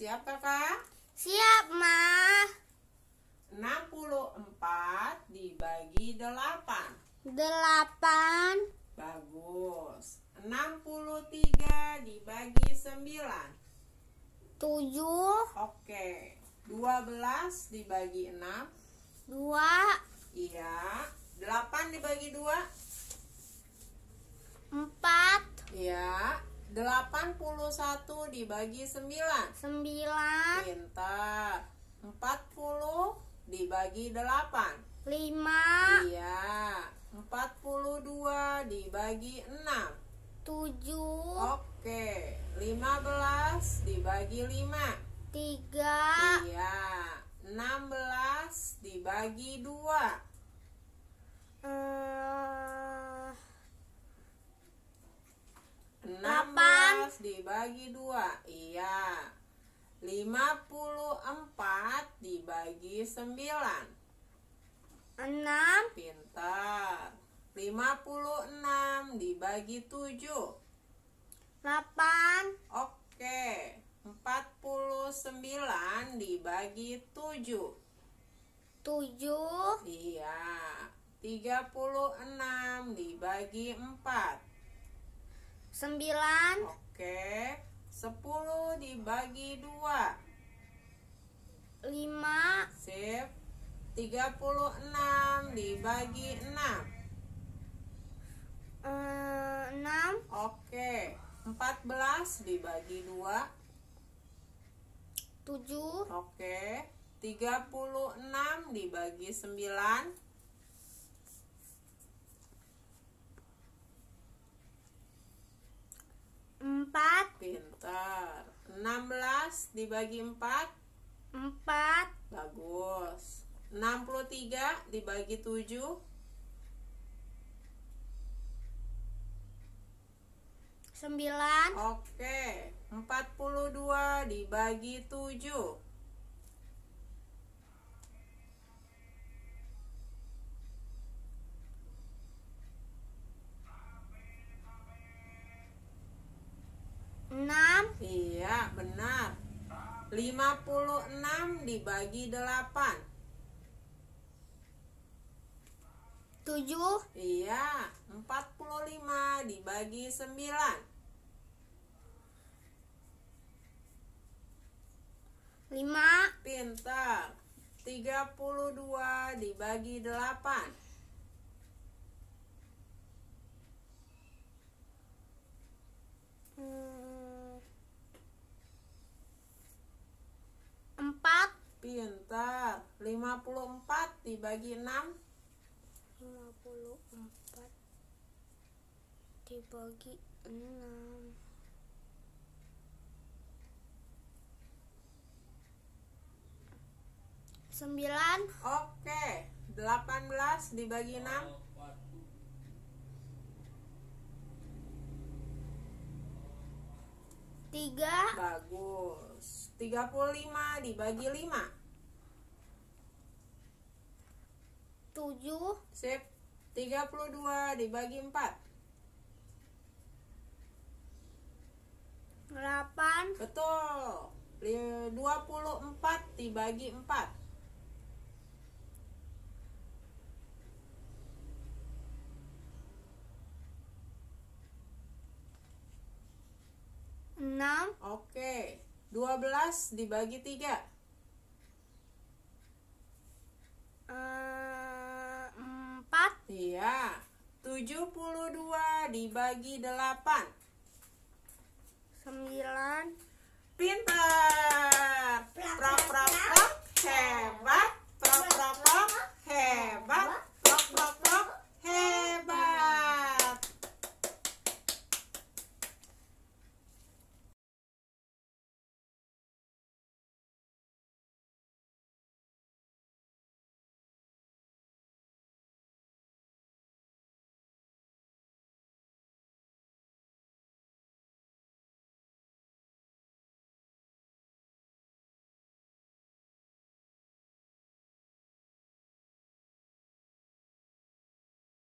Siap kakak? Siap ma. 64 dibagi 8. 8. Bagus. 63 dibagi 9. 7. Oke. 12 dibagi 6. 2. Iya. 8 dibagi 2. 4. Iya. 81 dibagi 9. 9. Pintar. 40 dibagi 8. 5. Iya. 42 dibagi 6. 7. Oke. 15 dibagi 5. 3. Iya. 16 dibagi 2. 16 dibagi 2. Iya. 54 dibagi 9. 6. Pintar. 56 dibagi 7. 8. Oke. 49 dibagi 7. 7. Iya. 36 dibagi 4. 9. Oke. 10 dibagi 2. 5. Sip. 36 dibagi 6. 6. Oke. 14 dibagi 2. 7. Oke. 36 dibagi 9. 4. Pintar. 16 dibagi 4. 4. Bagus. 63 dibagi 7. 9. Oke. 42 dibagi 7. 6. Iya, benar. 56 dibagi 8. 7. Iya. 45 dibagi 9. 5. Pintar. 32 dibagi 8. 4. Pintar. 54 dibagi 6. 54 dibagi 6. 9. Oke. 18 dibagi 6. 3. Bagus. 35 dibagi 5. 7. Sip. 32 dibagi 4. 8. Betul. 24 dibagi 4. 6. Oke. 12 dibagi 3. 4. Iya. 72 dibagi 8.